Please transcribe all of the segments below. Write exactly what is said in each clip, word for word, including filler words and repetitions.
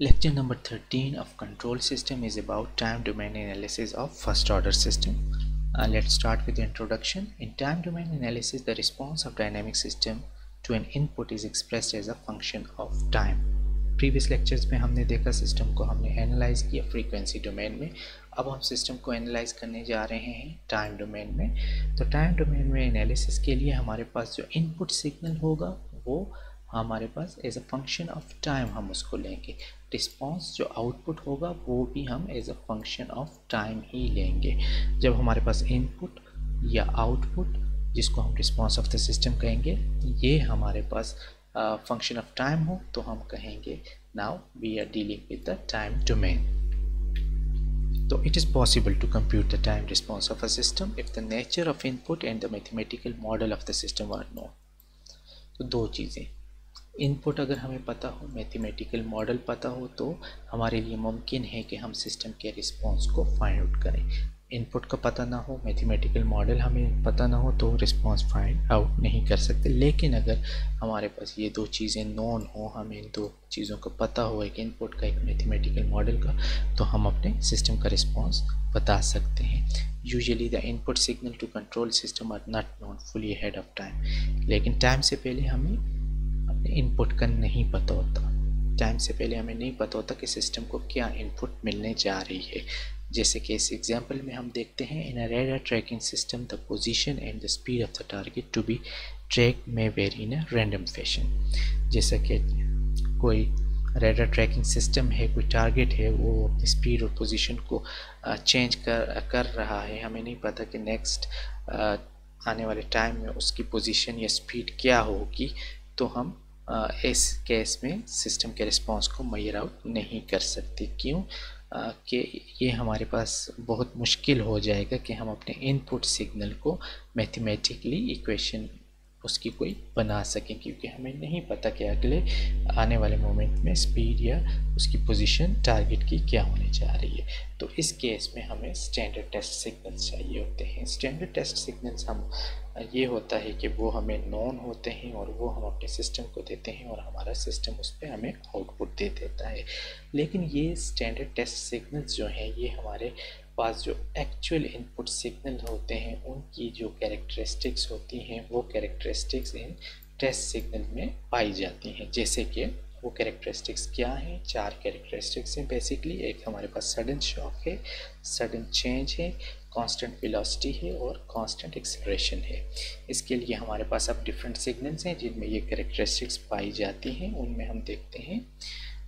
Lecture number thirteen of control system is about time domain analysis of first order system. Uh, let's start with the introduction. In time domain analysis, the response of dynamic system to an input is expressed as a function of time. Previous lectures में हमने देखा system को हमने analyse किया frequency domain में, अब हम system को एनालाइज करने जा रहे हैं टाइम डोमेन में. तो टाइम डोमेन में एनालिसिस के लिए हमारे पास जो इनपुट सिग्नल होगा वो हमारे पास as a function of time हम उसको लेंगे. रिस्पॉन्स जो आउटपुट होगा वो भी हम as a function of time ही लेंगे. जब हमारे पास इनपुट या आउटपुट जिसको हम रिस्पॉन्स ऑफ द सिस्टम कहेंगे, ये हमारे पास फंक्शन ऑफ टाइम हो तो हम कहेंगे now we are dealing with the time domain. तो it is possible to compute the time response of a system if the nature of input and the mathematical model of the system are known. तो दो चीज़ें, input अगर हमें पता हो, mathematical model पता हो, तो हमारे लिए मुमकिन है कि हम सिस्टम के रिस्पॉन्स को फाइंड आउट करें. इनपुट का पता ना हो, मैथमेटिकल मॉडल हमें पता ना हो, तो रिस्पॉन्स फाइंड आउट नहीं कर सकते. लेकिन अगर हमारे पास ये दो चीज़ें नॉन हो, हमें इन दो चीज़ों का पता हो, एक इनपुट का, एक मैथमेटिकल मॉडल का, तो हम अपने सिस्टम का रिस्पॉन्स बता सकते हैं. Usually the input signal to control system are not known fully ahead of time. लेकिन टाइम से पहले हमें अपने इनपुट का नहीं पता होता, टाइम से पहले हमें नहीं पता होता कि सिस्टम को क्या इनपुट मिलने जा रही है. जैसे कि इस एग्जाम्पल में हम देखते हैं, in a radar tracking system the position and the speed of the target to be track में very in a random fashion. जैसा कि कोई रडार ट्रैकिंग सिस्टम है, कोई टारगेट है, वो अपनी स्पीड और पोजीशन को चेंज कर कर रहा है. हमें नहीं पता कि नेक्स्ट आने वाले टाइम में उसकी पोजीशन या स्पीड क्या होगी, तो हम इस केस में सिस्टम के रिस्पॉन्स को मेजर आउट नहीं कर सकते. क्यों? कि ये हमारे पास बहुत मुश्किल हो जाएगा कि हम अपने इनपुट सिग्नल को मैथमेटिकली इक्वेशन उसकी कोई बना सकें, क्योंकि हमें नहीं पता कि अगले आने वाले मोमेंट में स्पीड या उसकी पोजीशन टारगेट की क्या होने जा रही है. तो इस केस में हमें स्टैंडर्ड टेस्ट सिग्नल्स चाहिए होते हैं. स्टैंडर्ड टेस्ट सिग्नल्स हम ये होता है कि वो हमें नॉन होते हैं और वो हम अपने सिस्टम को देते हैं और हमारा सिस्टम उस पर हमें आउटपुट दे देता है. लेकिन ये स्टैंडर्ड टेस्ट सिग्नल्स जो हैं, ये हमारे पास जो एक्चुअल इनपुट सिग्नल होते हैं उनकी जो कैरेक्टरिस्टिक्स होती हैं, वो कैरेक्टरिस्टिक्स इन टेस्ट सिग्नल में पाई जाती हैं. जैसे कि वो कैरेक्टरिस्टिक्स क्या हैं, चार कैरेक्टरिस्टिक्स हैं बेसिकली. एक हमारे पास सडन शॉक है, सडन चेंज है, कांस्टेंट वेलोसिटी है और कांस्टेंट एक्सेलरेशन है. इसके लिए हमारे पास अब डिफरेंट सिग्नल्स हैं जिनमें ये कैरेक्टरिस्टिक्स पाई जाती हैं. उनमें हम देखते हैं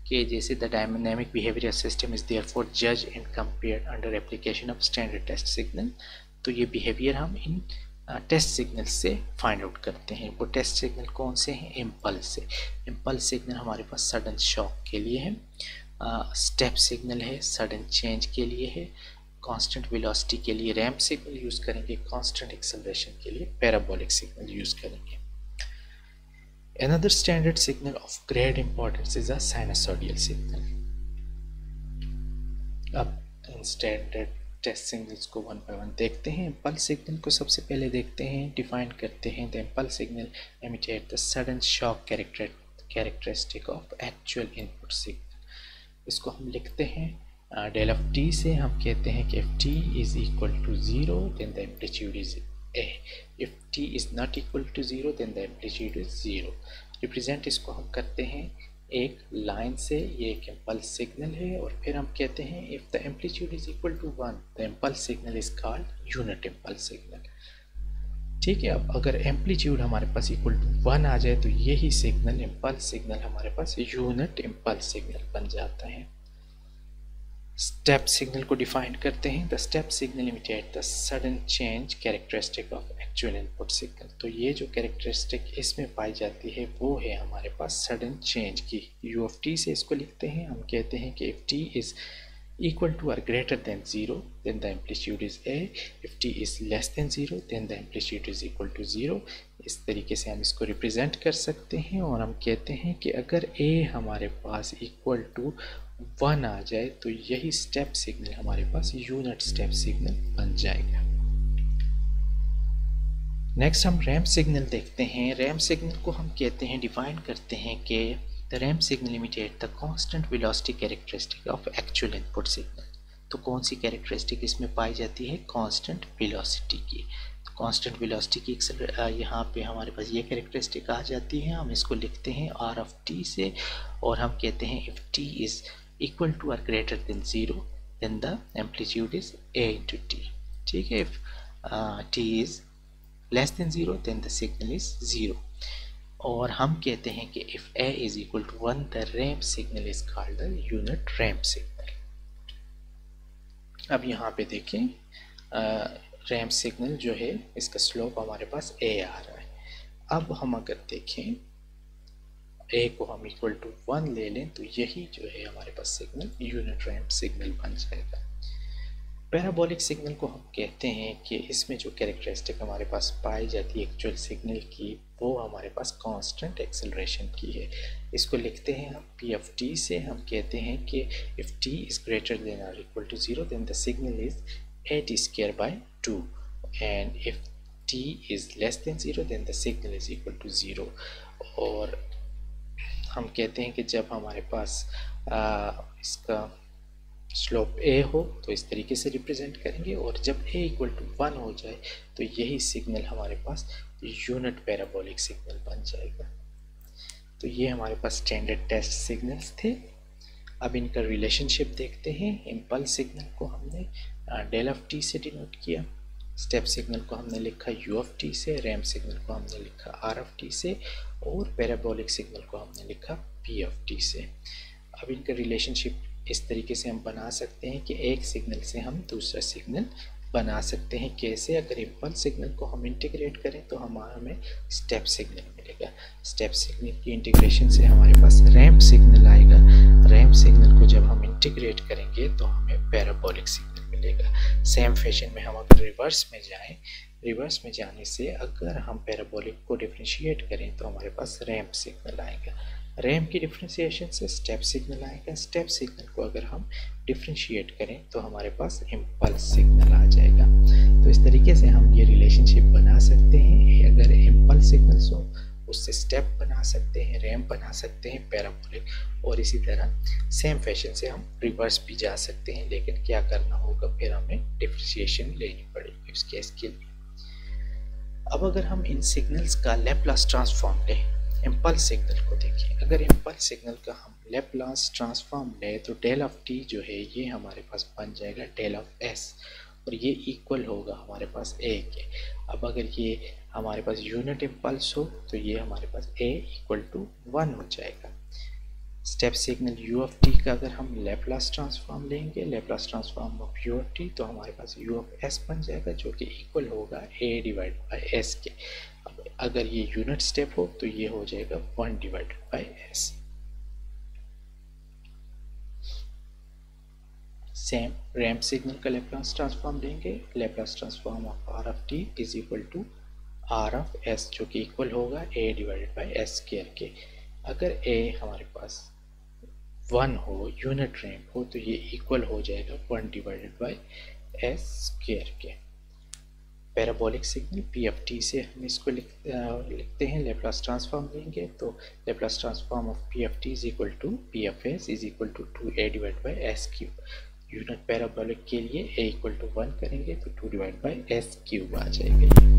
कि जैसे the dynamic behaviour system is therefore जज and compare under application of standard test signal. तो ये बिहेवियर हम इन टेस्ट सिग्नल से फाइंड आउट करते हैं. वो टेस्ट सिग्नल कौन से हैं? इम्पल्स से. इम्पल्स सिग्नल हमारे पास सडन शॉक के लिए है, स्टेप सिग्नल है सडन चेंज के लिए है, कांस्टेंट वेलोसिटी के लिए रैंप सिग्नल यूज़ करेंगे, कांस्टेंट एक्सेलरेशन के लिए पैराबोलिक सिग्नल यूज़ करेंगे. Another standard signal of great importance is a sinusoidal signal. अब इन standard test signals को one by one देखते हैं. Impulse signal को सबसे पहले देखते हैं, define करते हैं. The impulse signal emits the sudden shock character characteristic of actual input signal. इसको हम लिखते हैं del of t से. हम कहते हैं कि if t is equal to zero then the amplitude is A. If t is not equal to zero, then the amplitude is zero. Represent इसको हम करते हैं एक लाइन से, ये एक impulse signal है. और फिर हम कहते हैं if the amplitude is equal to one, the impulse signal is called unit impulse signal. ठीक है. अब अगर एम्पलीट्यूड हमारे पास इक्वल टू वन आ जाए तो यही सिग्नल इम्पल्स सिग्नल हमारे पास यूनिट इम्पल्स सिग्नल बन जाता है. स्टेप सिग्नल को डिफाइन करते हैं. The step signal imitate the sudden change characteristic of actual input signal. तो ये जो कैरेक्टरिस्टिक इसमें पाई जाती है वो है हमारे पास सडन चेंज की. यू ऑफ टी से इसको लिखते हैं, हम कहते हैं कि if t is equal to or greater than zero then the amplitude is A, if t is less than zero then the amplitude is equal to zero. इस तरीके से हम इसको रिप्रेजेंट कर सकते हैं. और हम कहते हैं कि अगर ए हमारे पास इक्वल टू वन आ जाए तो यही स्टेप सिग्नल हमारे पास यूनिट स्टेप सिग्नल बन जाएगा. नेक्स्ट हम रैंप सिग्नल देखते हैं. रैंप सिग्नल को हम कहते हैं, डिफाइन करते हैं कि The ramp signal imitates the constant velocity characteristic of actual input signal. तो कौन सी कैरेक्टरिस्टिक इसमें पाई जाती है? कांस्टेंट वेलोसिटी की। तो कांस्टेंट वेलोसिटी की यहाँ पे हमारे पास ये कैरेक्टरिस्टिक आ जाती है। हम इसको लिखते हैं आर ऑफ टी से और हम कहते हैं if t is equal to or greater than zero then the amplitude is A into t. ठीक है, if t is less than zero then the signal is zero. और हम कहते हैं कि if A is equal to one the ramp signal is called the unit ramp signal. अब यहाँ पे देखें रैंप सिग्नल जो है इसका स्लोप हमारे पास ए आ रहा है। अब हम अगर देखें ए को हम इक्वल टू वन ले लें तो यही जो है हमारे पास सिग्नल यूनिट रैंप सिग्नल बन जाएगा। पैराबोलिक सिग्नल को हम कहते हैं कि इसमें जो कैरेक्टरिस्टिक हमारे पास पाई जाती है एक्चुअल सिग्नल की वो हमारे पास कांस्टेंट एक्सेलरेशन की है। इसको लिखते हैं हम पी एफ टी से। हम कहते हैं कि if t is greater than or equal to zero then the signal is A t square by two and if t is less than zero then the signal is equal to zero. और हम कहते हैं कि जब हमारे पास आ, इसका slope ए हो तो इस तरीके से रिप्रेजेंट करेंगे और जब ए इक्वल टू वन हो जाए तो यही सिग्नल हमारे पास यूनिट पैराबोलिक सिग्नल बन जाएगा। तो ये हमारे पास स्टैंडर्ड टेस्ट सिग्नल्स थे। अब इनका रिलेशनशिप देखते हैं। इम्पल्स सिग्नल को हमने डेल ऑफ टी से डिनोट किया, स्टेप सिग्नल को हमने लिखा यू ऑफ टी से, रैंप सिग्नल को हमने लिखा आर ऑफ टी से और पैराबोलिक सिग्नल को हमने लिखा पी ऑफ टी से। अब इनका रिलेशनशिप इस तरीके से हम बना सकते हैं कि एक सिग्नल से हम दूसरा सिग्नल बना सकते हैं। कैसे? अगर इम्पल्स सिग्नल को हम इंटीग्रेट करें तो हमारा हमें स्टेप सिग्नल मिलेगा, स्टेप सिग्नल की इंटीग्रेशन से हमारे पास रैंप सिग्नल आएगा, रैंप सिग्नल को जब हम इंटीग्रेट करेंगे तो हमें पैराबोलिक सिग्नल मिलेगा। सेम फैशन में हम अगर रिवर्स में जाएँ, रिवर्स में जाने से अगर हम पैराबोलिक को डिफ्रेंशिएट करें तो हमारे पास रैंप सिग्नल आएगा, रैंप की डिफ्रेंशिएशन से स्टेप सिग्नल आएगा, स्टेप सिग्नल को अगर हम डिफ्रेंशिएट करें तो हमारे पास इम्पल्स सिग्नल आ जाएगा। तो इस तरीके से हम ये रिलेशनशिप बना सकते हैं। अगर इम्पल्स सिग्नल्स हो उससे स्टेप बना सकते हैं, रैंप बना सकते हैं, पैराबोलिक, और इसी तरह सेम फैशन से हम रिवर्स भी जा सकते हैं, लेकिन क्या करना होगा फिर हमें डिफ्रेंशिएशन लेनी पड़ेगी उस केस के लिए। अब अगर हम इन सिग्नल्स का लैप्लास ट्रांसफॉर्म लें, इम्पल्स सिग्नल को देखिए, अगर इम्पल्स सिग्नल का हम लैप्लास ट्रांसफॉर्म लें तो डेल ऑफ टी जो है ये हमारे पास बन जाएगा डेल ऑफ एस और ये इक्वल होगा हमारे पास ए के। अब अगर ये हमारे पास यूनिट इम्पल्स हो तो ये हमारे पास ए इक्वल टू वन हो जाएगा। Step signal u of t का अगर हम लैप्लास ट्रांसफॉर्म लेंगे, Laplace transform of u of t, तो हमारे पास यू ऑफ एस बन जाएगा जो कि इक्वल होगा ए डिवाइड बाई एस के। अब अगर ये यूनिट स्टेप हो तो ये हो जाएगा one divided by s. Same ramp signal का लैप्लास ट्रांसफॉर्म लेंगे, Laplace transform of r of T is equal to r of s जो कि इक्वल होगा A divided by S square के। अगर ए हमारे पास वन हो, यूनिट रैंप हो, तो ये इक्वल हो जाएगा one divided by S square के। Parabolic signal p F t से हम इसको लिख लिखते हैं, लैप्लास ट्रांसफॉर्म लेंगे तो Laplace transform of p F t is equal to p F s is equal to two A divide by S cube. Unit parabolic के लिए ए इक्वल टू वन करेंगे तो two divide by S cube आ जाएगा।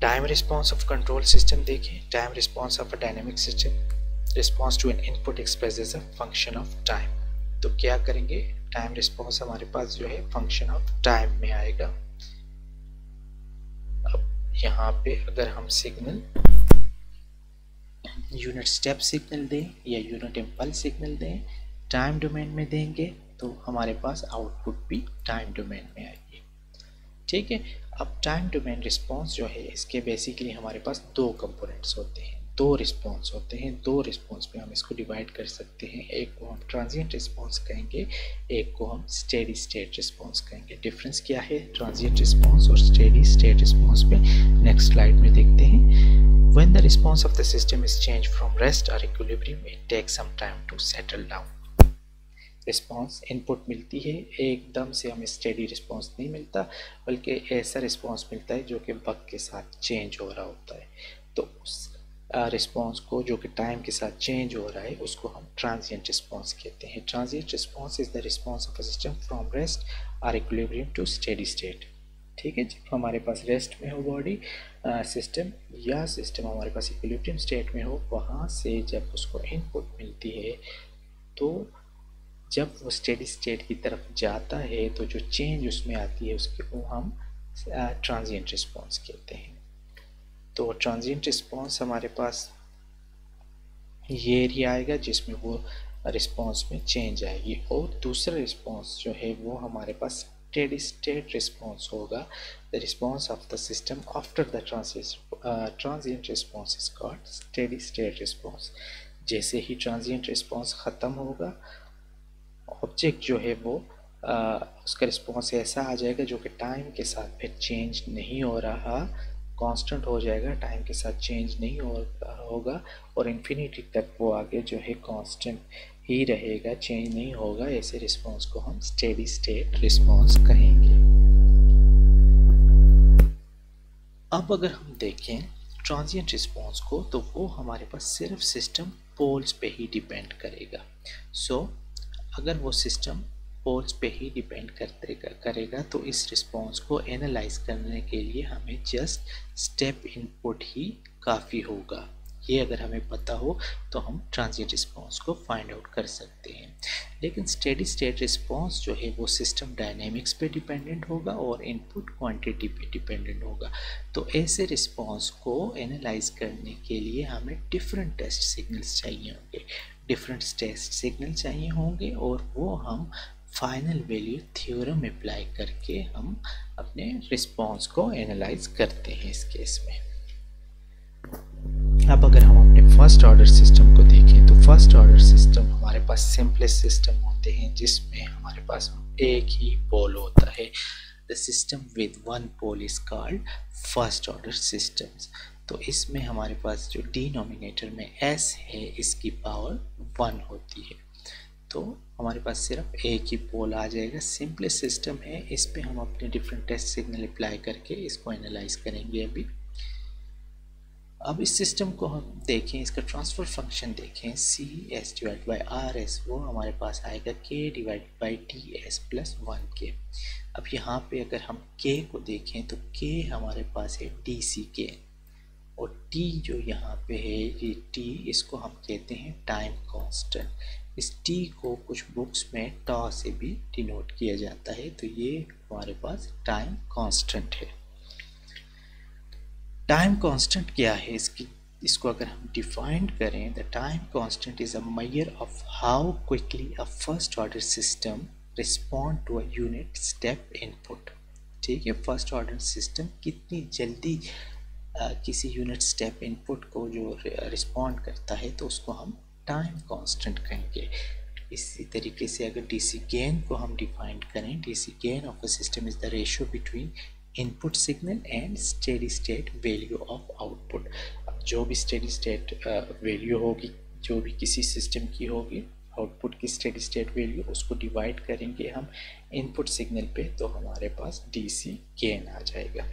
Time response of control system देखें। Time response of a dynamic system, response to an input expresses a function of time. तो क्या करेंगे? टाइम रिस्पॉन्स हमारे पास जो है फंक्शन ऑफ टाइम में आएगा। अब यहाँ पे अगर हम सिग्नल यूनिट स्टेप सिग्नल दें या यूनिट इम्पल्स सिग्नल दें, टाइम डोमेन में देंगे तो हमारे पास आउटपुट भी टाइम डोमेन में आएगी। ठीक है, अब टाइम डोमेन रिस्पॉन्स जो है इसके बेसिकली हमारे पास दो कंपोनेंट्स होते हैं, दो रिस्पॉन्स होते हैं, दो रिस्पॉन्स में हम इसको डिवाइड कर सकते हैं। एक को हम ट्रांजिएंट रिस्पॉन्स कहेंगे, एक को हम स्टेडी स्टेट रिस्पॉन्स कहेंगे। डिफरेंस क्या है ट्रांजिएंट रिस्पॉन्स और स्टेडी स्टेट रिस्पॉन्स पे? नेक्स्ट स्लाइड में देखते हैं। When the response of the system is change from rest और equilibrium it takes some time to settle down. Response input मिलती है, एकदम से हमें स्टेडी रिस्पॉन्स नहीं मिलता, बल्कि ऐसा रिस्पॉन्स मिलता है जो कि वक्त के साथ चेंज हो रहा होता है। तो उस रिस्पॉन्स को जो कि टाइम के साथ चेंज हो रहा है उसको हम ट्रांजिएंट रिस्पॉन्स कहते हैं। Transient response is the response of a system from rest or equilibrium to steady state. ठीक है, जब हमारे पास रेस्ट में हो बॉडी सिस्टम या सिस्टम हमारे पास इक्विलिब्रियम स्टेट में हो, वहाँ से जब उसको इनपुट मिलती है तो जब वो स्टेडी स्टेट की तरफ जाता है तो जो चेंज उसमें आती है उसको हम ट्रांजिएंट रिस्पॉन्स कहते हैं। तो ट्रांजिएंट रिस्पॉन्स हमारे पास ये एरिया आएगा जिसमें वो रिस्पॉन्स में चेंज आएगी, और दूसरा रिस्पॉन्स जो है वो हमारे पास स्टेडी स्टेट रिस्पॉन्स होगा। The response of the system after the transient response is called steady state response. जैसे ही ट्रांजिएंट रिस्पॉन्स ख़त्म होगा, ऑब्जेक्ट जो है वो आ, उसका रिस्पॉन्स ऐसा आ जाएगा जो कि टाइम के साथ फिर चेंज नहीं हो रहा, कांस्टेंट हो जाएगा, टाइम के साथ चेंज नहीं हो होगा और इन्फिनिटी तक वो आगे जो है कांस्टेंट ही रहेगा, चेंज नहीं होगा। ऐसे रिस्पॉन्स को हम स्टेडी स्टेट रिस्पॉन्स कहेंगे। अब अगर हम देखें ट्रांजिएंट रिस्पॉन्स को, तो वो हमारे पास सिर्फ सिस्टम पोल्स पे ही डिपेंड करेगा। सो so, अगर वो सिस्टम पोल्स पे ही डिपेंड करते करेगा तो इस रिस्पॉन्स को एनालाइज करने के लिए हमें जस्ट स्टेप इनपुट ही काफ़ी होगा। ये अगर हमें पता हो तो हम ट्रांजिएंट रिस्पॉन्स को फाइंड आउट कर सकते हैं। लेकिन स्टेडी स्टेट रिस्पॉन्स जो है वो सिस्टम डायनेमिक्स पे डिपेंडेंट होगा और इनपुट क्वांटिटी पे डिपेंडेंट होगा। तो ऐसे रिस्पॉन्स को एनालाइज करने के लिए हमें डिफरेंट टेस्ट सिग्नल्स चाहिए होंगे, डिफरेंट टेस्ट सिग्नल चाहिए होंगे और वो हम फाइनल वैल्यू थ्योरम अप्लाई करके हम अपने रिस्पॉन्स को एनालाइज करते हैं इस केस में। अब अगर हम अपने फर्स्ट ऑर्डर सिस्टम को देखें तो फर्स्ट ऑर्डर सिस्टम हमारे पास सिंपलेस्ट सिस्टम होते हैं जिसमें हमारे पास एक ही पोल होता है। The system with one pole is called first order systems. तो इसमें हमारे पास जो डिनोमिनेटर में s है इसकी पावर वन होती है, तो हमारे पास सिर्फ एक ही पोल आ जाएगा। सिंपलेस्ट सिस्टम है, इस पे हम अपने डिफरेंट टेस्ट सिग्नल अप्लाई करके इसको एनालाइज करेंगे अभी। अब इस सिस्टम को हम देखें, इसका ट्रांसफर फंक्शन देखें, c s divide by r s, वो हमारे पास आएगा K divide by T S plus one के। अब यहाँ पे अगर हम k को देखें तो k हमारे पास है डी सी के, और t जो यहाँ पे है ये t, इसको हम कहते हैं टाइम कांस्टेंट। इस t को कुछ बुक्स में tau से भी डिनोट किया जाता है। तो ये हमारे पास टाइम कांस्टेंट है। टाइम कांस्टेंट क्या है, इसकी इसको अगर हम डिफाइन करें, the time constant is a measure of how quickly a first order system respond to a unit step input. ठीक है, फर्स्ट ऑर्डर सिस्टम कितनी जल्दी Uh, किसी यूनिट स्टेप इनपुट को जो रिस्पॉन्ड करता है तो उसको हम टाइम कांस्टेंट कहेंगे। इसी तरीके से अगर डीसी गेन को हम डिफाइन करें, DC gain of a system is the ratio between input signal and steady state value of output. अब जो भी स्टेडी स्टेट वैल्यू होगी, जो भी किसी सिस्टम की होगी आउटपुट की स्टेडी स्टेट वैल्यू, उसको डिवाइड करेंगे हम इनपुट सिग्नल पे, तो हमारे पास डीसी गेन आ जाएगा।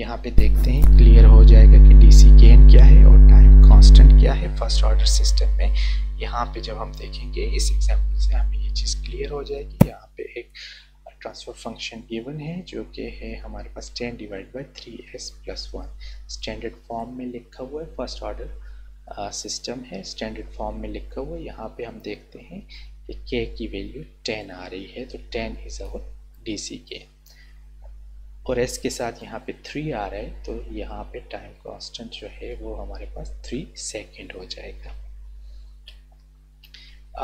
यहाँ पे देखते हैं, क्लियर हो जाएगा कि डीसी गेन क्या है और टाइम कांस्टेंट क्या है फर्स्ट ऑर्डर सिस्टम में। यहाँ पे जब हम देखेंगे इस एग्जांपल से हमें ये चीज़ क्लियर हो जाएगी। यहाँ पे एक ट्रांसफर फंक्शन गिवन है जो कि है हमारे पास ten divide by three s plus one. Standard form में लिखा हुआ है, फर्स्ट ऑर्डर सिस्टम है, स्टैंडर्ड फॉर्म में लिखा हुआ। यहाँ पे हम देखते हैं कि के की वैल्यू टेन आ रही है, तो ten is our DC K के, और एस के साथ यहाँ पे थ्री आ रहा है, तो यहाँ पे टाइम कांस्टेंट जो है वो हमारे पास थ्री सेकेंड हो जाएगा।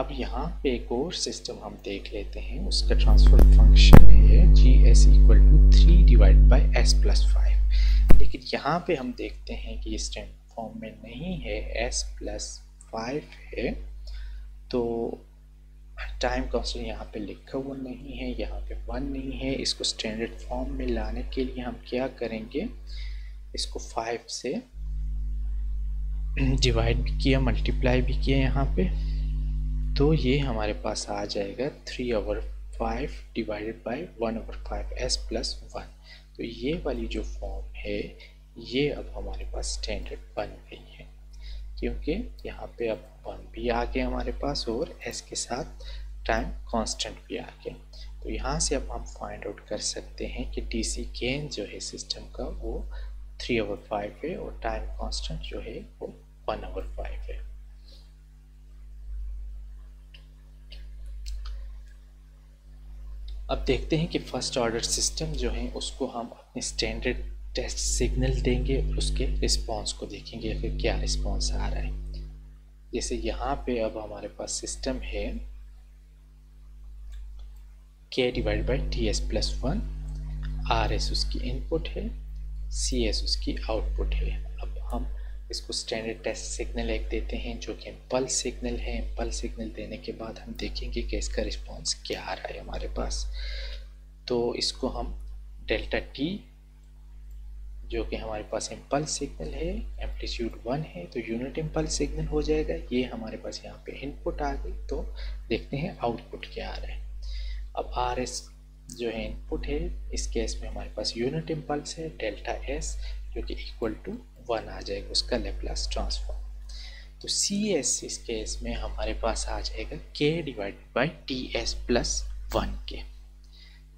अब यहाँ पे एक और सिस्टम हम देख लेते हैं, उसका ट्रांसफर फंक्शन है G s equal to three divide by S plus five. लेकिन यहाँ पे हम देखते हैं कि ये स्टैंड फॉर्म में नहीं है, s प्लस फाइव है, तो टाइम कांस्टेंट यहाँ पे लिखा हुआ नहीं है, यहाँ पे वन नहीं है। इसको स्टैंडर्ड फॉर्म में लाने के लिए हम क्या करेंगे, इसको फाइव से डिवाइड भी किया, मल्टीप्लाई भी किया यहाँ पे, तो ये हमारे पास आ जाएगा three over five divided by one over five s plus one. तो ये वाली जो फॉर्म है ये अब हमारे पास स्टैंडर्ड बन गई है, क्योंकि यहाँ पे अब वन भी आ गया हमारे पास और एस के साथ टाइम कांस्टेंट भी आ गया। तो यहाँ से अब हम फाइंड आउट कर सकते हैं कि डी सी गेन जो है सिस्टम का वो थ्री ओवर फाइव है और टाइम कांस्टेंट जो है वो वन ओवर फाइव है। अब देखते हैं कि फर्स्ट ऑर्डर सिस्टम जो है उसको हम अपने स्टैंडर्ड टेस्ट सिग्नल देंगे और उसके रिस्पांस को देखेंगे कि क्या रिस्पांस आ रहा है। जैसे यहाँ पे अब हमारे पास सिस्टम है k divide by T S plus one, r s उसकी इनपुट है, सी एस उसकी आउटपुट है। अब हम इसको स्टैंडर्ड टेस्ट सिग्नल एक देते हैं जो कि पल्स सिग्नल है। पल्स सिग्नल देने के बाद हम देखेंगे कि इसका रिस्पांस क्या आ रहा है हमारे पास। तो इसको हम डेल्टा टी जो कि हमारे पास इम्पल्स सिग्नल है, एम्पलीट्यूड वन है तो यूनिट इम्पल्स सिग्नल हो जाएगा। ये हमारे पास यहाँ पे इनपुट आ गई। तो देखते हैं आउटपुट क्या आ रहा है। अब आर एस जो है इनपुट है, इस केस में हमारे पास यूनिट इम्पल्स है डेल्टा एस जो कि इक्वल टू वन आ जाएगा उसका लैप्लास ट्रांसफॉर्म। तो सी एस इस केस में हमारे पास आ जाएगा K divided by T S plus one के।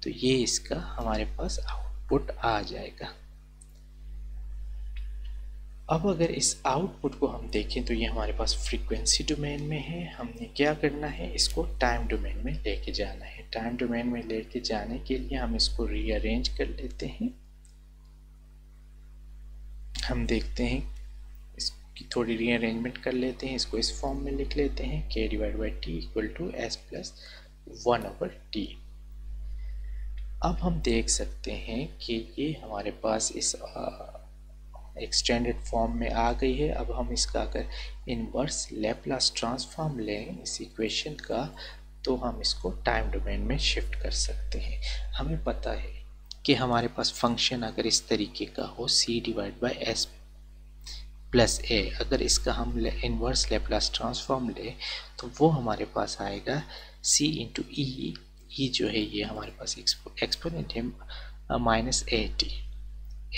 तो ये इसका हमारे पास आउटपुट आ जाएगा। अब अगर इस आउटपुट को हम देखें तो ये हमारे पास फ्रीक्वेंसी डोमेन में है। हमने क्या करना है, इसको टाइम डोमेन में लेके जाना है। टाइम डोमेन में लेके जाने के लिए हम इसको रीअरेंज कर लेते हैं। हम देखते हैं इसकी थोड़ी रीअरेंजमेंट कर लेते हैं, इसको इस फॉर्म में लिख लेते हैं k divide by T equal to S plus one over T. अब हम देख सकते हैं कि ये हमारे पास इस एक्सटेंडेड फॉर्म में आ गई है। अब हम इसका अगर इनवर्स लैप्लास ट्रांसफॉर्म लें इस इक्वेशन का तो हम इसको टाइम डोमेन में शिफ्ट कर सकते हैं। हमें पता है कि हमारे पास फंक्शन अगर इस तरीके का हो c divide by S plus ए, अगर इसका हम इनवर्स लैप्लास ट्रांसफॉर्म लें तो वो हमारे पास आएगा c इंटू ई। ई जो है ये हमारे पास एक्सपोनेंट है माइनस ए टी।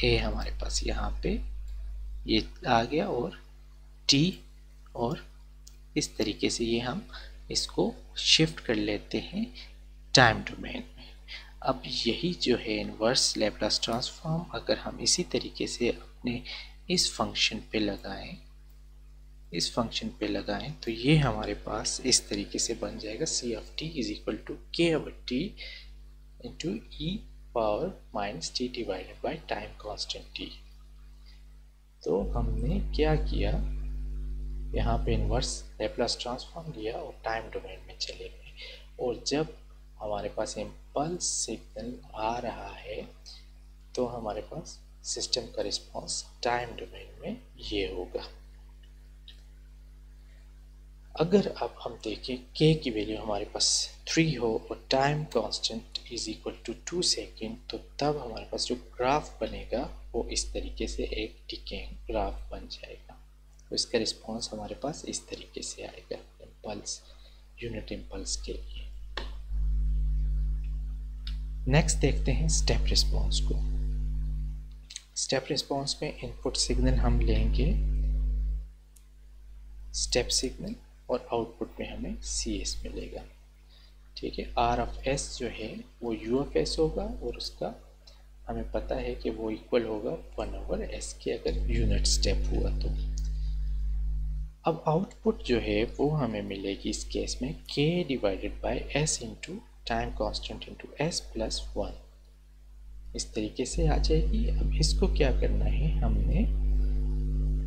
ए हमारे पास यहाँ पे ये आ गया और टी, और इस तरीके से ये हम इसको शिफ्ट कर लेते हैं टाइम डोमेन में। अब यही जो है इनवर्स लैप्लास ट्रांसफॉर्म अगर हम इसी तरीके से अपने इस फंक्शन पे लगाएं इस फंक्शन पे लगाएं तो ये हमारे पास इस तरीके से बन जाएगा सी of T is equal to के of T into E power minus T divided by time constant T. तो हमने क्या किया, यहाँ पे इनवर्स लैप्लास ट्रांसफॉर्म लिया और टाइम डोमेन में चले गए। और जब हमारे पास इम्पल्स सिग्नल आ रहा है तो हमारे पास सिस्टम का रिस्पॉन्स टाइम डोमेन में ये होगा। अगर अब हम देखें k की वैल्यू हमारे पास थ्री हो और time constant is equal to two second, तो तब हमारे पास जो ग्राफ बनेगा वो इस तरीके से एक डिकेइंग ग्राफ बन जाएगा। तो इसका रिस्पांस हमारे पास इस तरीके से आएगा इम्पल्स यूनिट इम्पल्स के लिए। नेक्स्ट देखते हैं स्टेप रिस्पांस को। स्टेप रिस्पांस में इनपुट सिग्नल हम लेंगे स्टेप सिग्नल और आउटपुट में हमें सी एस मिलेगा। ठीक है, आर ऑफ एस जो है वो यू ऑफ एस होगा और उसका हमें पता है कि वो इक्वल होगा वन ओवर एस के अगर यूनिट स्टेप हुआ तो। अब आउटपुट जो है वो हमें मिलेगी इस केस में K divided by S into time constant into S plus one, इस तरीके से आ जाएगी। अब इसको क्या करना है, हमने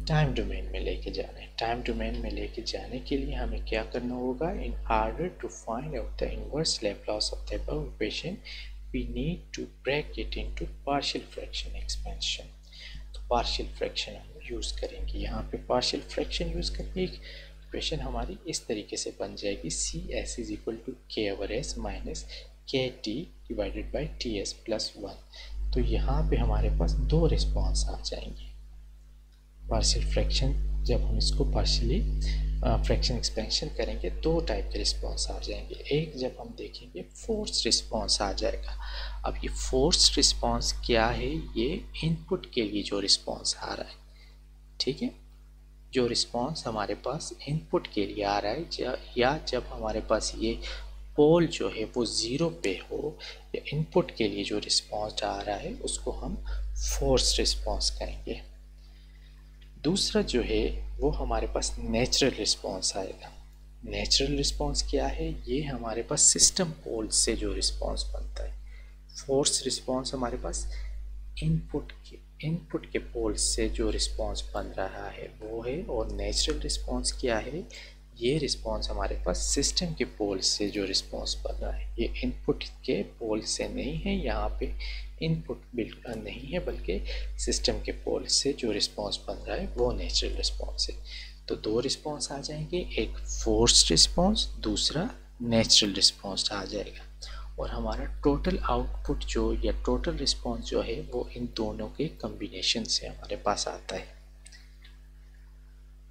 टाइम डोमेन में लेके जाना है। टाइम डोमेन में लेके जाने के लिए हमें क्या करना होगा, in order to find out the inverse Laplace of the above equation we need to break it into partial fraction expansion. तो पार्शियल फ्रैक्शन हम यूज़ करेंगे। यहाँ पे पार्शियल फ्रैक्शन यूज़ करके इक्वेशन हमारी इस तरीके से बन जाएगी C S is equal to के ओवर एस माइनस के T divided by T S plus one. तो यहाँ पर हमारे पास दो रिस्पॉन्स आ जाएंगे, पार्शियल फ्रैक्शन जब हम इसको पार्शियली फ्रैक्शन एक्सपेंशन करेंगे दो टाइप के रिस्पांस आ जाएंगे। एक जब हम देखेंगे फोर्स रिस्पांस आ जाएगा। अब ये फोर्स रिस्पांस क्या है? ये इनपुट के लिए जो रिस्पांस आ रहा है, ठीक है, जो रिस्पांस हमारे पास इनपुट के लिए आ रहा है, ज, या जब हमारे पास ये पोल जो है वो ज़ीरो पे हो, या इनपुट के लिए जो रिस्पांस आ रहा है उसको हम फोर्स रिस्पांस कहेंगे। दूसरा जो है वो हमारे पास नेचुरल रिस्पांस आएगा। नेचुरल रिस्पांस क्या है? ये हमारे पास सिस्टम पोल से जो रिस्पांस बनता है। फोर्स रिस्पांस हमारे पास इनपुट के इनपुट के पोल से जो रिस्पांस बन रहा है वो है, और नेचुरल रिस्पांस क्या है? ये रिस्पांस हमारे पास सिस्टम के पोल से जो रिस्पांस बन रहा है, ये इनपुट के पोल से नहीं है, यहाँ पे इनपुट बिल्कुल नहीं है, बल्कि सिस्टम के पोल से जो रिस्पांस बन रहा है वो नेचुरल रिस्पांस है। तो दो रिस्पांस आ जाएंगे, एक फोर्स रिस्पांस, दूसरा नेचुरल रिस्पांस आ जाएगा। और हमारा टोटल आउटपुट जो या टोटल रिस्पांस जो है वो इन दोनों के कम्बिनेशन से हमारे पास आता है।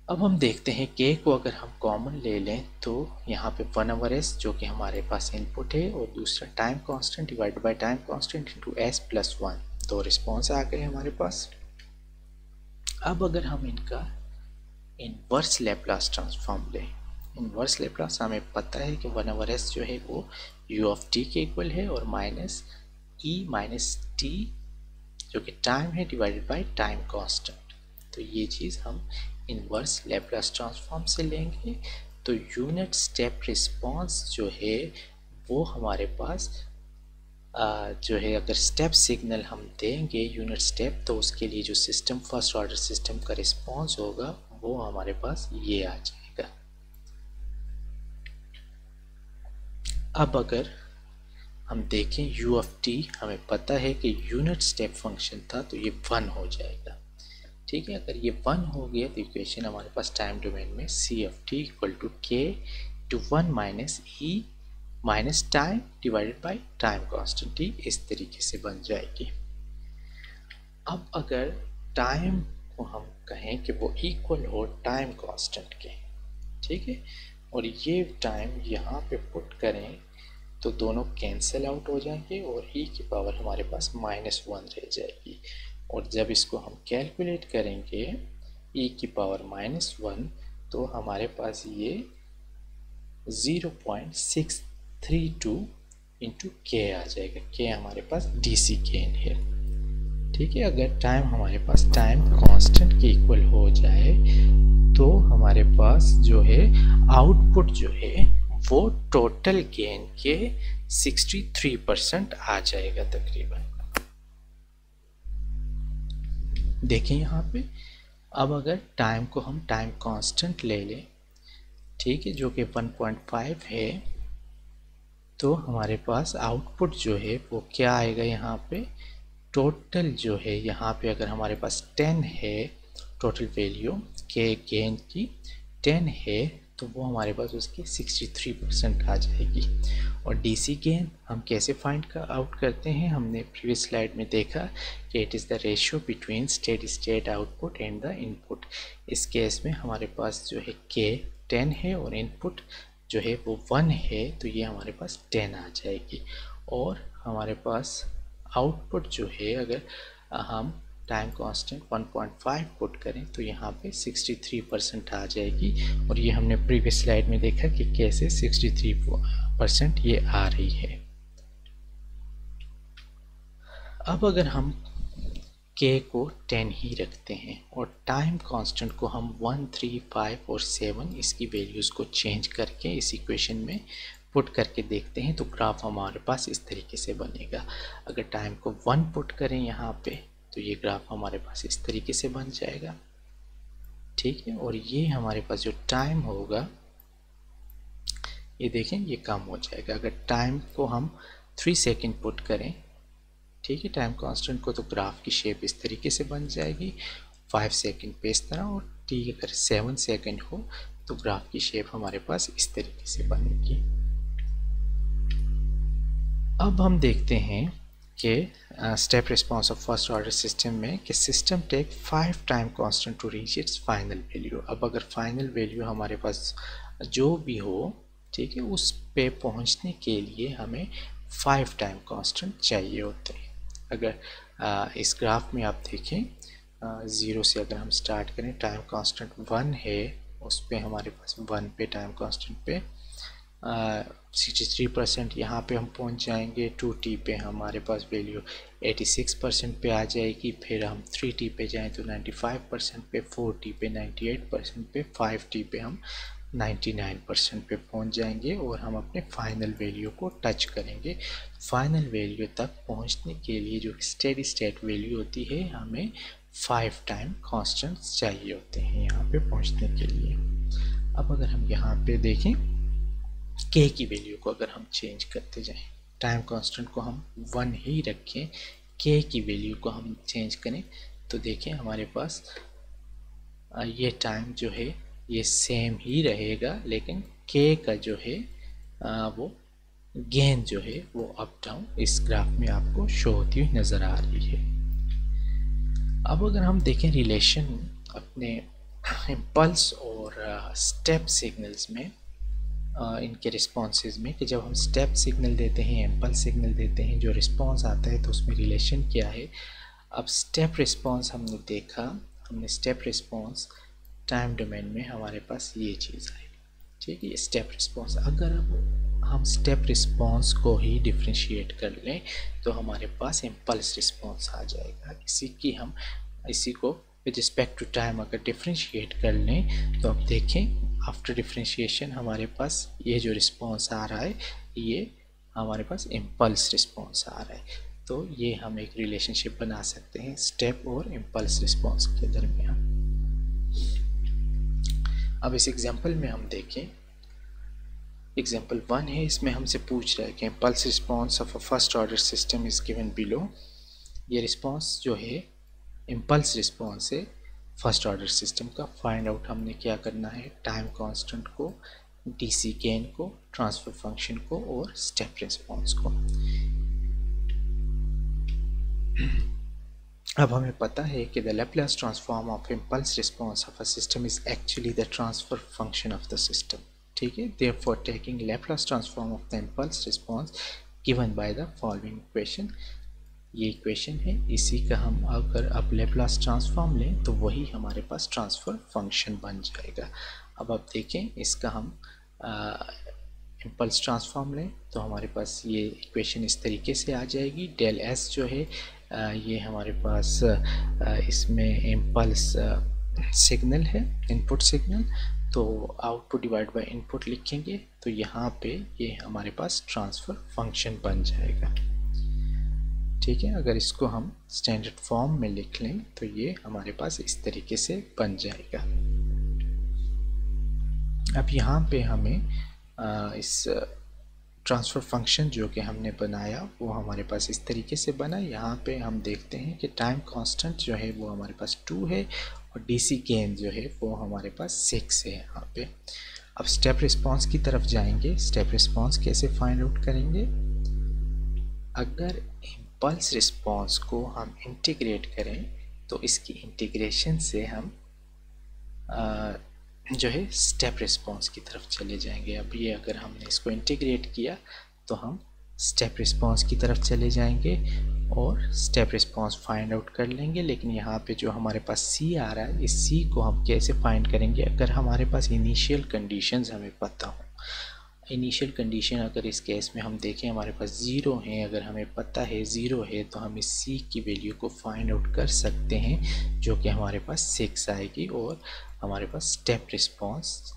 अब हम देखते हैं के को अगर हम कॉमन ले लें तो यहाँ पे वन ओवर एस जो कि हमारे पास इनपुट है, और दूसरा time constant divide by time constant into S plus one, दो रिस्पांस आ गए हमारे पास। अब अगर हम इनका इनवर्स लैप्लास ट्रांसफॉर्म लें, इनवर्स लैप्लास हमें पता है कि वन ओवर एस जो है वो यू ऑफ टी के इक्वल है, और माइनस ई माइनस टी जो कि टाइम है डिवाइडेड बाई टाइम कॉन्स्टेंट। तो ये चीज़ हम इनवर्स लैप्लास ट्रांसफॉर्म से लेंगे। तो यूनिट स्टेप रिस्पांस जो है वो हमारे पास आ, जो है अगर स्टेप सिग्नल हम देंगे यूनिट स्टेप, तो उसके लिए जो सिस्टम फर्स्ट ऑर्डर सिस्टम का रिस्पांस होगा वो हमारे पास ये आ जाएगा। अब अगर हम देखें u ऑफ t, हमें पता है कि यूनिट स्टेप फंक्शन था तो ये वन हो जाएगा, ठीक है। अगर ये वन हो गया तो इक्वेशन हमारे पास टाइम डोमेन में C F T equal to K to one minus E minus time divided by time constant T इस तरीके से बन जाएगी। अब अगर टाइम को हम कहें कि वो इक्वल हो टाइम कांस्टेंट के, ठीक है, और ये टाइम यहाँ पे पुट करें तो दोनों कैंसिल आउट हो जाएंगे और ई की पावर हमारे पास माइनस वन रह जाएगी। और जब इसको हम कैलकुलेट करेंगे e की पावर माइनस वन, तो हमारे पास ये zero point six three two into k आ जाएगा। k हमारे पास डी सी केन है, ठीक है। अगर टाइम हमारे पास टाइम कांस्टेंट के इक्वल हो जाए तो हमारे पास जो है आउटपुट जो है वो टोटल गेन के सिक्सटी थ्री परसेंट आ जाएगा तकरीबन। देखें यहाँ पे, अब अगर टाइम को हम टाइम कांस्टेंट ले लें, ठीक है, जो कि वन पॉइंट फाइव है, तो हमारे पास आउटपुट जो है वो क्या आएगा? यहाँ पे टोटल जो है, यहाँ पे अगर हमारे पास टेन है टोटल वैल्यू के गेन की टेन है, तो वो हमारे पास उसकी सिक्सटी थ्री परसेंट आ जाएगी। और डीसी गेन हम कैसे फाइंड का आउट करते हैं? हमने प्रीवियस स्लाइड में देखा कि it is the ratio between steady state output and the input. इस केस में हमारे पास जो है के टेन है और इनपुट जो है वो वन है, तो ये हमारे पास टेन आ जाएगी। और हमारे पास आउटपुट जो है, अगर हम time constant one point five put करें तो यहाँ पे सिक्सटी थ्री परसेंट आ जाएगी। और ये हमने प्रीवियस स्लाइड में देखा कि कैसे सिक्सटी थ्री परसेंट ये आ रही है। अब अगर हम k को टेन ही रखते हैं और टाइम कांस्टेंट को हम वन, थ्री, फाइव और सेवन इसकी वैल्यूज़ को चेंज करके इस इक्वेशन में पुट करके देखते हैं तो ग्राफ हमारे पास इस तरीके से बनेगा। अगर टाइम को वन पुट करें यहाँ पे तो ये ग्राफ हमारे पास इस तरीके से बन जाएगा, ठीक है। और ये हमारे पास जो टाइम होगा, ये देखें, ये कम हो जाएगा। अगर टाइम को हम थ्री सेकेंड पुट करें, ठीक है, टाइम कांस्टेंट को, तो ग्राफ की शेप इस तरीके से बन जाएगी। फाइव सेकेंड पे इस तरह, और टी अगर सेवन सेकेंड हो तो ग्राफ की शेप हमारे पास इस तरीके से बनेगी। अब हम देखते हैं के step response of first order system में कि system take five time constant to reach its final value. अब अगर फाइनल वैल्यू हमारे पास जो भी हो, ठीक है, उस पे पहुंचने के लिए हमें फाइव टाइम कांस्टेंट चाहिए होते हैं। अगर आ, इस ग्राफ में आप देखें, आ, ज़ीरो से अगर हम स्टार्ट करें, टाइम कांस्टेंट वन है, उस पे हमारे पास वन पे टाइम कांस्टेंट पे सिक्सटी थ्री परसेंट यहाँ पर हम पहुँच जाएंगे। टू टी पे हमारे पास वैल्यू एटी सिक्स परसेंट पे आ जाएगी। फिर हम थ्री टी पे जाएँ तो नाइन्टी फाइव परसेंट पे, फोर टी पे नाइन्टी एट परसेंट पे, फाइव टी पे हम नाइन्टी नाइन परसेंट पे पहुँच जाएंगे और हम अपने फाइनल वैल्यू को टच करेंगे। फाइनल वैल्यू तक पहुँचने के लिए जो स्टेडी स्टेट वैल्यू होती है, हमें फाइव टाइम कॉन्स्टेंट्स चाहिए होते हैं यहाँ पे पहुँचने के लिए। अब अगर हम यहाँ पे देखें, के की वैल्यू को अगर हम चेंज करते जाएं, टाइम कांस्टेंट को हम वन ही रखें, के की वैल्यू को हम चेंज करें तो देखें हमारे पास ये टाइम जो है ये सेम ही रहेगा, लेकिन के का जो है वो गेन जो है वो अप डाउन इस ग्राफ में आपको शो होती हुई नज़र आ रही है। अब अगर हम देखें रिलेशन अपने इम्पल्स और स्टेप सिग्नल्स में, इनके रिस्पॉन्सेज में, कि जब हम स्टेप सिग्नल देते हैं, इम्पल्स सिग्नल देते हैं, जो रिस्पॉन्स आता है तो उसमें रिलेशन क्या है। अब स्टेप रिस्पॉन्स हमने देखा, हमने स्टेप रिस्पॉन्स टाइम डोमेन में हमारे पास ये चीज़ आई, ठीक है, ये स्टेप रिस्पॉन्स। अगर अब हम स्टेप रिस्पॉन्स को ही डिफ्रेंशिएट कर लें तो हमारे पास इम्पल्स रिस्पॉन्स आ जाएगा। इसी की हम इसी को विद रिस्पेक्ट टू टाइम अगर डिफ्रेंशिएट कर लें तो आप देखें आफ्टर डिफ्रेंशिएशन हमारे पास ये जो रिस्पॉन्स आ रहा है ये हमारे पास इम्पल्स रिस्पॉन्स आ रहा है। तो ये हम एक रिलेशनशिप बना सकते हैं स्टेप और इम्पल्स रिस्पॉन्स के दरमियान। अब इस एग्जांपल में हम देखें, एग्जांपल वन है, इसमें हमसे पूछ रहा है कि impulse response of a first order system is given below. ये रिस्पॉन्स जो है इम्पल्स रिस्पॉन्स है फर्स्ट ऑर्डर सिस्टम का। फाइंड आउट हमने क्या करना है, टाइम कांस्टेंट को, डीसी गेन को, ट्रांसफर फंक्शन को और स्टेप रिस्पॉन्स को। अब हमें पता है कि the Laplace transform of impulse response of a system is actually the transfer function of the system, ठीक है। Therefore taking Laplace transform of the impulse response given by the following equation, ये equation है, इसी का हम अगर अब Laplace transform लें तो वही हमारे पास ट्रांसफ़र फंक्शन बन जाएगा। अब आप देखें इसका हम इम्पल्स ट्रांसफॉर्म लें तो हमारे पास ये इक्वेशन इस तरीके से आ जाएगी। डेल एस जो है आ, ये हमारे पास आ, इसमें इम्पल्स सिग्नल है, इनपुट सिग्नल, तो आउटपुट डिवाइड बाय इनपुट लिखेंगे तो यहाँ पे ये हमारे पास ट्रांसफ़र फंक्शन बन जाएगा, ठीक है। अगर इसको हम स्टैंडर्ड फॉर्म में लिख लें तो ये हमारे पास इस तरीके से बन जाएगा। अब यहाँ पे हमें आ, इस ट्रांसफ़र फंक्शन जो कि हमने बनाया वो हमारे पास इस तरीके से बना। यहाँ पे हम देखते हैं कि टाइम कांस्टेंट जो है वो हमारे पास टू है और डीसी गेन जो है वो हमारे पास सिक्स है यहाँ पे। अब स्टेप रिस्पॉन्स की तरफ जाएंगे, स्टेप रिस्पॉन्स कैसे फाइंड आउट करेंगे। अगर इम्पल्स रिस्पॉन्स को हम इंटीग्रेट करें तो इसकी इंटीग्रेशन से हम आ, जो है स्टेप रिस्पॉन्स की तरफ चले जाएंगे। अब ये अगर हमने इसको इंटीग्रेट किया तो हम स्टेप रिस्पॉन्स की तरफ चले जाएंगे और स्टेप रिस्पॉन्स फाइंड आउट कर लेंगे। लेकिन यहाँ पे जो हमारे पास सी आ रहा है, इस सी को हम कैसे फाइंड करेंगे, अगर हमारे पास इनिशियल कंडीशंस हमें पता हो। इनिशियल कंडीशन अगर इस केस में हम देखें हमारे पास ज़ीरो है, अगर हमें पता है ज़ीरो है तो हम इस सी की वैल्यू को फाइंड आउट कर सकते हैं जो कि हमारे पास सिक्स आएगी और हमारे पास स्टेप रिस्पॉन्स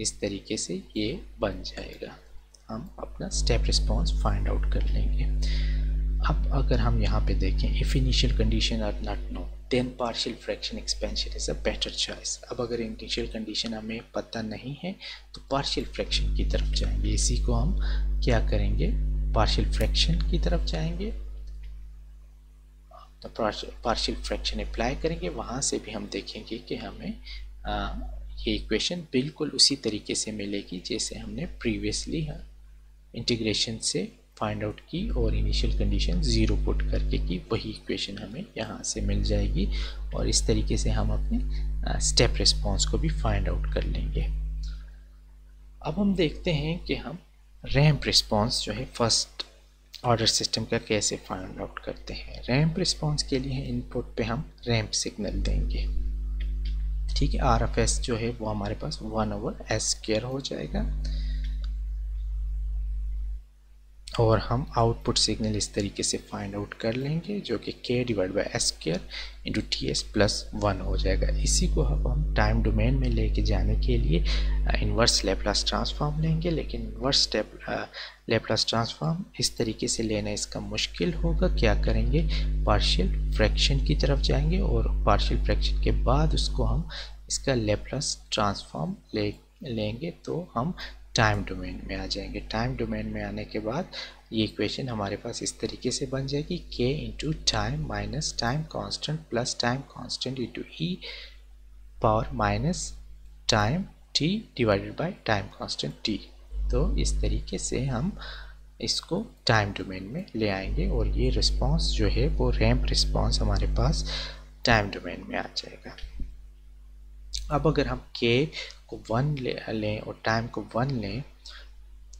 इस तरीके से ये बन जाएगा। हम अपना स्टेप रिस्पॉन्स फाइंड आउट कर लेंगे। अब अगर हम यहाँ पे देखें, if initial condition are not known then partial fraction expansion is a better choice. अब अगर इनिशियल कंडीशन हमें पता नहीं है तो पार्शियल फ्रैक्शन की तरफ जाएंगे। इसी को हम क्या करेंगे, पार्शियल फ्रैक्शन की तरफ जाएंगे, तो पार्शियल फ्रैक्शन अप्लाई करेंगे। वहाँ से भी हम देखेंगे कि हमें आ, ये इक्वेशन बिल्कुल उसी तरीके से मिलेगी जैसे हमने प्रीवियसली इंटीग्रेशन से फाइंड आउट की और इनिशियल कंडीशन ज़ीरो पुट करके की, वही इक्वेशन हमें यहाँ से मिल जाएगी। और इस तरीके से हम अपने स्टेप रिस्पॉन्स को भी फाइंड आउट कर लेंगे। अब हम देखते हैं कि हम रैंप रिस्पॉन्स जो है फर्स्ट ऑर्डर सिस्टम का कैसे फाइंड आउट करते हैं। रैंप रिस्पॉन्स के लिए इनपुट पे हम रैंप सिग्नल देंगे, ठीक है। आर एफ एस जो है वो हमारे पास वन ओवर एस स्क्वायर हो जाएगा और हम आउटपुट सिग्नल इस तरीके से फाइंड आउट कर लेंगे जो कि K divide by S square into T S plus one हो जाएगा। इसी को अब हम टाइम डोमेन में लेके जाने के लिए इन्वर्स लैपलास ट्रांसफॉर्म लेंगे, लेकिन इन्वर्स लैपलास ट्रांसफॉर्म इस तरीके से लेना इसका मुश्किल होगा। क्या करेंगे, पार्शियल फ्रैक्शन की तरफ जाएंगे और पार्शियल फ्रैक्शन के बाद उसको हम इसका लैपलास ट्रांसफॉर्म ले लेंगे तो हम टाइम डोमेन में आ जाएंगे। टाइम डोमेन में आने के बाद ये इक्वेशन हमारे पास इस तरीके से बन जाएगी, k into time minus time constant plus time constant into E power minus time t divided by time constant t। तो इस तरीके से हम इसको टाइम डोमेन में ले आएंगे और ये रिस्पॉन्स जो है वो रैंप रिस्पॉन्स हमारे पास टाइम डोमेन में आ जाएगा। अब अगर हम k को वन ले लें और टाइम को वन लें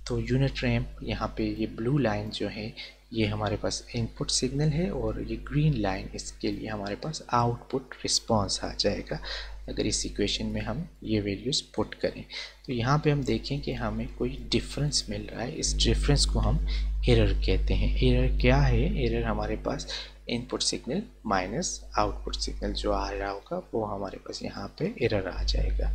तो यूनिट रैंप यहाँ पे ये ब्लू लाइन जो है ये हमारे पास इनपुट सिग्नल है और ये ग्रीन लाइन इसके लिए हमारे पास आउटपुट रिस्पॉन्स आ जाएगा। अगर इस इक्वेशन में हम ये वैल्यूज़ पुट करें तो यहाँ पे हम देखें कि हमें कोई डिफरेंस मिल रहा है। इस डिफरेंस को हम एरर कहते हैं। एरर क्या है, एरर हमारे पास input signal minus output signal जो आ रहा होगा वो हमारे पास यहाँ पे एरर आ जाएगा।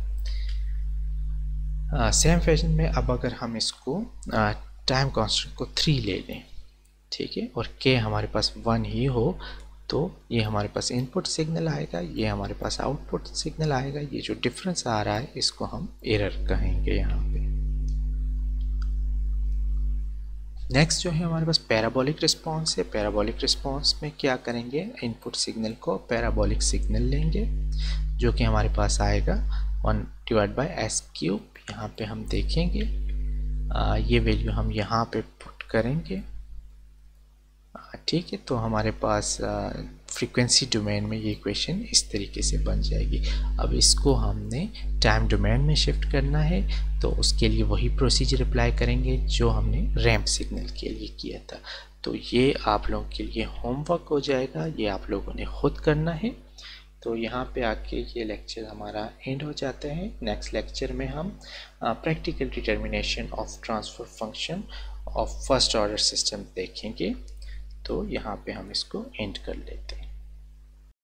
सेम uh, फैशन में अब अगर हम इसको टाइम uh, कांस्टेंट को थ्री ले लें, ठीक है, और के हमारे पास वन ही हो तो ये हमारे पास इनपुट सिग्नल आएगा, ये हमारे पास आउटपुट सिग्नल आएगा। ये जो डिफरेंस आ रहा है इसको हम एरर कहेंगे यहाँ पे। नेक्स्ट जो है हमारे पास पैराबोलिक रिस्पॉन्स है। पैराबोलिक रिस्पॉन्स में क्या करेंगे, इनपुट सिग्नल को पैराबोलिक सिग्नल लेंगे जो कि हमारे पास आएगा one divide by S cube. यहाँ पे हम देखेंगे आ, ये वैल्यू हम यहाँ पे पुट करेंगे, ठीक है। तो हमारे पास फ्रीक्वेंसी डोमेन में ये इक्वेशन इस तरीके से बन जाएगी। अब इसको हमने टाइम डोमेन में शिफ्ट करना है तो उसके लिए वही प्रोसीजर अप्लाई करेंगे जो हमने रैंप सिग्नल के लिए किया था। तो ये आप लोगों के लिए होमवर्क हो जाएगा, ये आप लोगों ने खुद करना है। तो यहाँ पे आके ये लेक्चर हमारा एंड हो जाता है। नेक्स्ट लेक्चर में हम practical determination of transfer function of first order system देखेंगे। तो यहाँ पे हम इसको एंड कर लेते हैं।